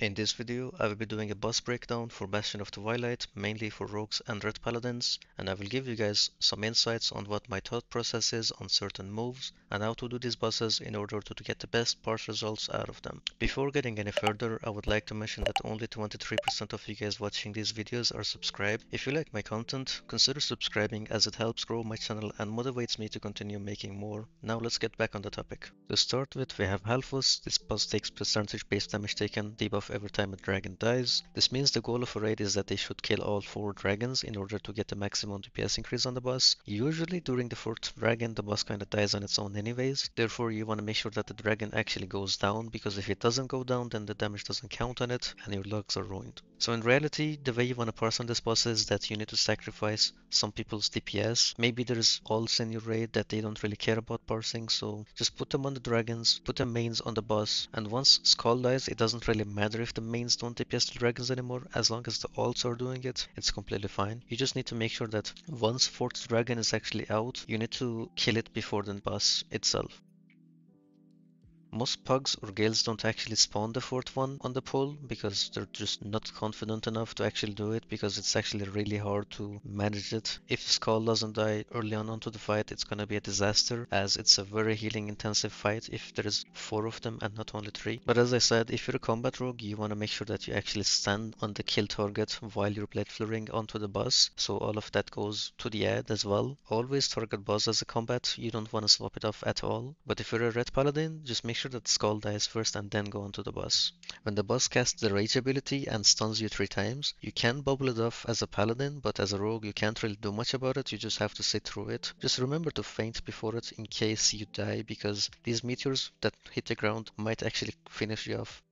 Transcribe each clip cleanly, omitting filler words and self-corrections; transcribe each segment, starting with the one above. In this video, I will be doing a boss breakdown for Bastion of Twilight, mainly for rogues and red paladins, and I will give you guys some insights on what my thought process is on certain moves and how to do these bosses in order to get the best part results out of them. Before getting any further, I would like to mention that only 23% of you guys watching these videos are subscribed. If you like my content, consider subscribing as it helps grow my channel and motivates me to continue making more. Now let's get back on the topic. To start with, we have Halfus. This boss takes percentage based damage taken debuff every time a dragon dies. This means the goal of a raid is that they should kill all 4 dragons in order to get the maximum DPS increase on the boss. Usually during the 4th dragon the boss kinda dies on its own anyways, therefore you wanna make sure that the dragon actually goes down, because if it doesn't go down then the damage doesn't count on it and your lucks are ruined. So in reality, the way you wanna parse on this boss is that you need to sacrifice some people's DPS. Maybe there's alts in your raid that they don't really care about parsing, so just put them on the dragons, put the mains on the boss, and once Cho'gall dies it doesn't really matter if the mains don't DPS the dragons anymore. As long as the alts are doing it, it's completely fine. You just need to make sure that once 4th dragon is actually out, you need to kill it before the boss itself. Most pugs or gales don't actually spawn the 4th one on the pole because they're just not confident enough to actually do it, because it's actually really hard to manage it. If Cho'gall doesn't die early on onto the fight, it's gonna be a disaster, as it's a very healing intensive fight if there is 4 of them and not only 3. But as I said, if you're a combat rogue, you wanna make sure that you actually stand on the kill target while you're blade flurrying onto the boss, so all of that goes to the ad as well. Always target boss as a combat, you don't wanna swap it off at all. But if you're a red paladin, just make sure that Cho'gall dies first and then go onto the boss. When the boss casts the rage ability and stuns you 3 times, you can bubble it off as a paladin, but as a rogue you can't really do much about it, you just have to sit through it. Just remember to feint before it in case you die, because these meteors that hit the ground might actually finish you off.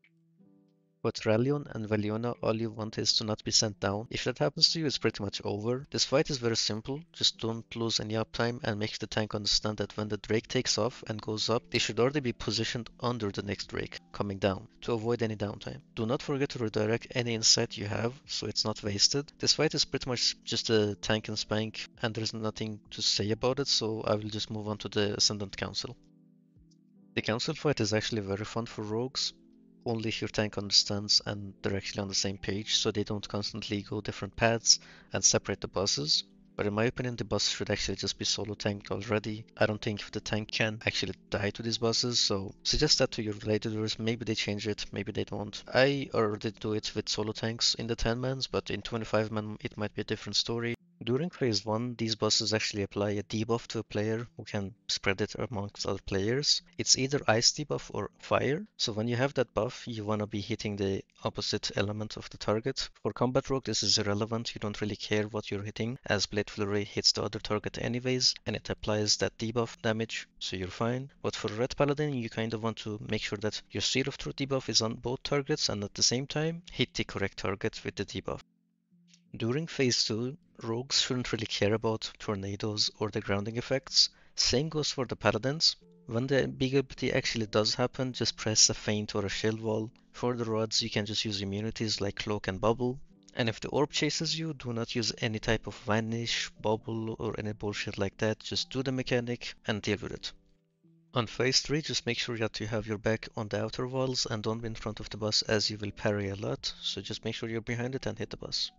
But Raelion and Valiona, all you want is to not be sent down. If that happens to you, it's pretty much over. This fight is very simple, just don't lose any uptime and make the tank understand that when the drake takes off and goes up, they should already be positioned under the next drake, coming down, to avoid any downtime. Do not forget to redirect any insight you have, so it's not wasted. This fight is pretty much just a tank and spank, and there's nothing to say about it, so I will just move on to the Ascendant Council. The council fight is actually very fun for rogues, only if your tank understands and they're actually on the same page, so they don't constantly go different paths and separate the bosses. But in my opinion, the boss should actually just be solo tanked already. I don't think if the tank can actually die to these bosses, so suggest that to your relateders. Maybe they change it, maybe they don't. I already do it with solo tanks in the 10-mans, but in 25-man it might be a different story. During phase 1, these bosses actually apply a debuff to a player who can spread it amongst other players. It's either ice debuff or fire, so when you have that buff, you wanna be hitting the opposite element of the target. For combat rogue, this is irrelevant, you don't really care what you're hitting, as Blade Flurry hits the other target anyways, and it applies that debuff damage, so you're fine. But for red paladin, you kinda want to make sure that your Seer of Truth debuff is on both targets, and at the same time, hit the correct target with the debuff. During phase 2, rogues shouldn't really care about tornadoes or the grounding effects. Same goes for the paladins. When the big ability actually does happen, just press a feint or a shield wall. For the rods, you can just use immunities like cloak and bubble. And if the orb chases you, do not use any type of vanish, bubble or any bullshit like that. Just do the mechanic and deal with it. On phase 3, just make sure that you have your back on the outer walls and don't be in front of the boss, as you will parry a lot. So just make sure you're behind it and hit the boss.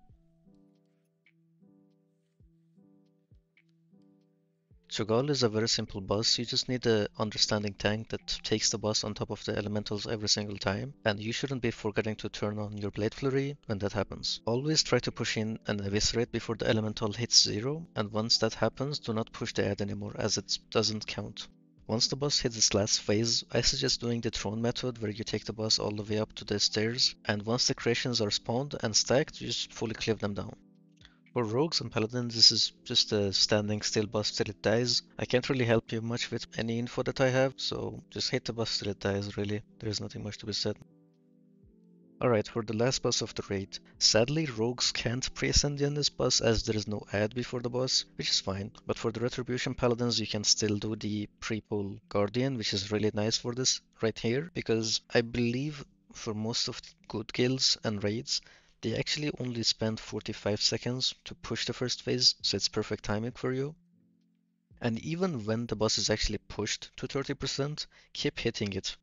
Cho'gall is a very simple boss, you just need an understanding tank that takes the boss on top of the elementals every single time, and you shouldn't be forgetting to turn on your Blade Flurry when that happens. Always try to push in and eviscerate before the elemental hits 0, and once that happens, do not push the ad anymore, as it doesn't count. Once the boss hits its last phase, I suggest doing the throne method, where you take the boss all the way up to the stairs, and once the creations are spawned and stacked, you just fully cleave them down. For rogues and paladins, this is just a standing still boss till it dies. I can't really help you much with any info that I have, so just hit the boss till it dies, really. There is nothing much to be said. Alright, for the last boss of the raid. Sadly, rogues can't pre-ascend in this boss, as there is no ad before the boss, which is fine. But for the retribution paladins, you can still do the pre-pull guardian, which is really nice for this right here, because I believe for most of the good guilds and raids, they actually only spend 45 seconds to push the first phase, so it's perfect timing for you. And even when the boss is actually pushed to 30%, keep hitting it.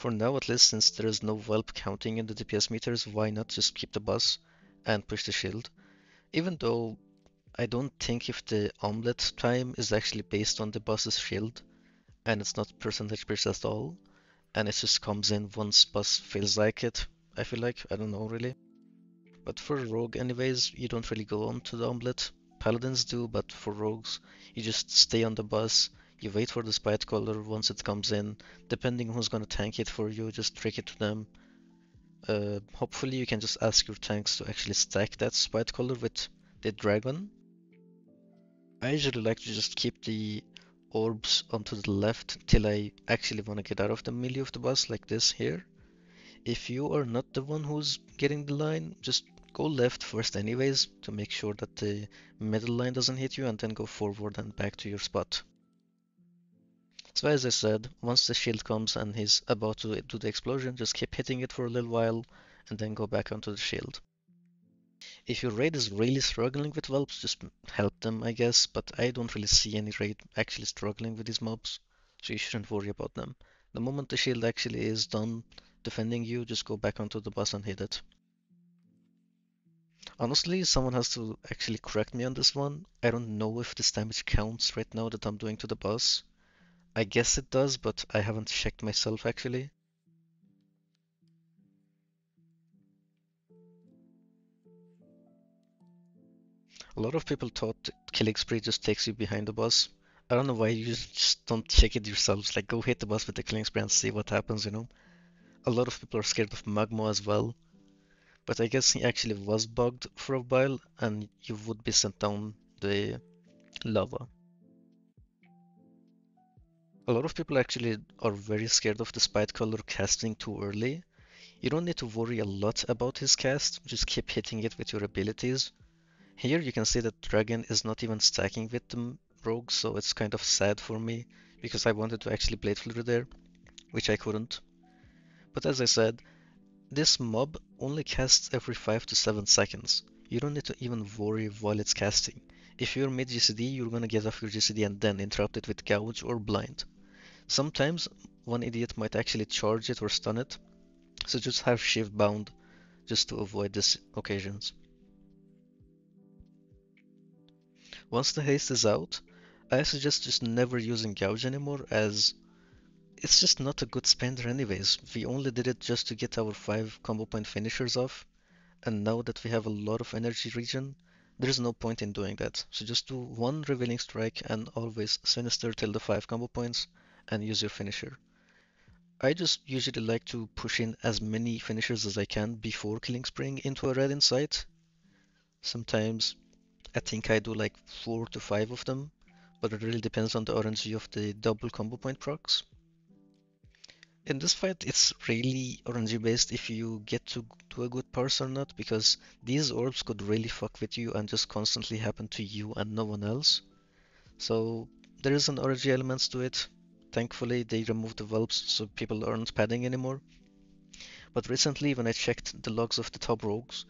For now, at least, since there is no whelp counting in the DPS meters, why not just keep the bus and push the shield? Even though I don't think if the omelette time is actually based on the bus's shield, and it's not percentage based at all, and it just comes in once bus feels like it, I feel like, I don't know really. But for rogue anyways, you don't really go on to the omelette. Paladins do, but for rogues, you just stay on the bus, you wait for the spite collar once it comes in, depending on who's gonna tank it for you, just trick it to them. Hopefully you can just ask your tanks to actually stack that spite collar with the dragon. I usually like to just keep the orbs onto the left till I actually want to get out of the melee of the bus, like this here. If you are not the one who's getting the line, just go left first anyways to make sure that the middle line doesn't hit you, and then go forward and back to your spot. So as I said, once the shield comes and he's about to do the explosion, just keep hitting it for a little while and then go back onto the shield. If your raid is really struggling with whelps, just help them, I guess, but I don't really see any raid actually struggling with these mobs, so you shouldn't worry about them. The moment the shield actually is done defending you, just go back onto the bus and hit it. Honestly, someone has to actually correct me on this one. I don't know if this damage counts right now that I'm doing to the bus. I guess it does, but I haven't checked myself actually. A lot of people thought killing spree just takes you behind the bus. I don't know why you just don't check it yourselves, like go hit the bus with the killing spree and see what happens, you know. A lot of people are scared of Magmaw as well, but I guess he actually was bugged for a while and you would be sent down the lava. A lot of people actually are very scared of the Spite Collar casting too early. You don't need to worry a lot about his cast, just keep hitting it with your abilities. Here you can see that Dragon is not even stacking with the rogue, so it's kind of sad for me, because I wanted to actually Blade Flurry there, which I couldn't. But as I said, this mob only casts every 5 to 7 seconds. You don't need to even worry while it's casting. If you're mid GCD, you're gonna get off your GCD and then interrupt it with gouge or blind. Sometimes one idiot might actually charge it or stun it, so just have shift bound just to avoid these occasions. Once the haste is out, I suggest just never using gouge anymore, as it's just not a good spender anyways. We only did it just to get our 5 combo point finishers off, and now that we have a lot of energy regen, there's no point in doing that. So just do one revealing strike and always sinister till the 5 combo points and use your finisher. I just usually like to push in as many finishers as I can before killing spring into a red insight. Sometimes I think I do like 4 to 5 of them, but it really depends on the RNG of the double combo point procs. In this fight, it's really RNG based if you get to do a good parse or not, because these orbs could really fuck with you and just constantly happen to you and no one else. So there is an RNG elements to it. Thankfully, they removed the whelps, so people aren't padding anymore. But recently, when I checked the logs of the top rogues,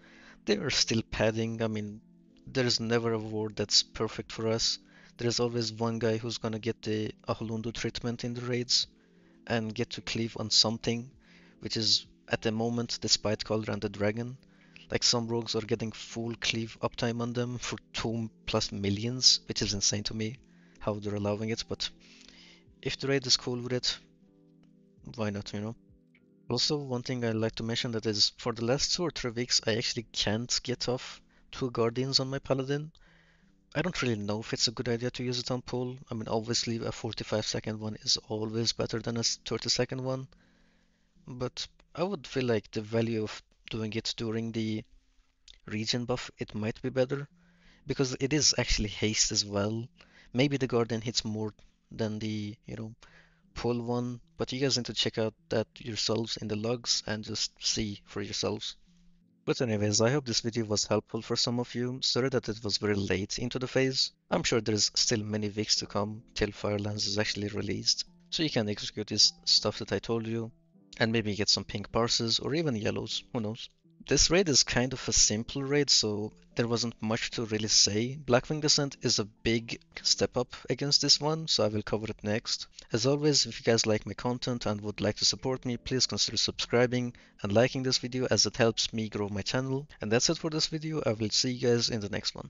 they were still padding. I mean, there's never a ward that's perfect for us. There's always one guy who's gonna get the Aholundu treatment in the raids and get to cleave on something, which is at the moment the Spite Collar and the Dragon. Like, some rogues are getting full cleave uptime on them for 2+ millions, which is insane to me how they're allowing it, but if the raid is cool with it, why not, you know? Also, one thing I'd like to mention that is, for the last 2 or 3 weeks I actually can't get off 2 guardians on my paladin. I don't really know if it's a good idea to use it on pull. I mean, obviously a 45-second one is always better than a 30-second one, but I would feel like the value of doing it during the regen buff, it might be better, because it is actually haste as well. Maybe the guardian hits more than the, you know, pull one, but you guys need to check out that yourselves in the logs and just see for yourselves. But anyways, I hope this video was helpful for some of you. Sorry that it was very late into the phase. I'm sure there's still many weeks to come till Firelands is actually released, so you can execute this stuff that I told you, and maybe get some pink parses or even yellows, who knows. This raid is kind of a simple raid, so there wasn't much to really say. Blackwing Descent is a big step up against this one, so I will cover it next. As always, if you guys like my content and would like to support me, please consider subscribing and liking this video as it helps me grow my channel. And that's it for this video. I will see you guys in the next one.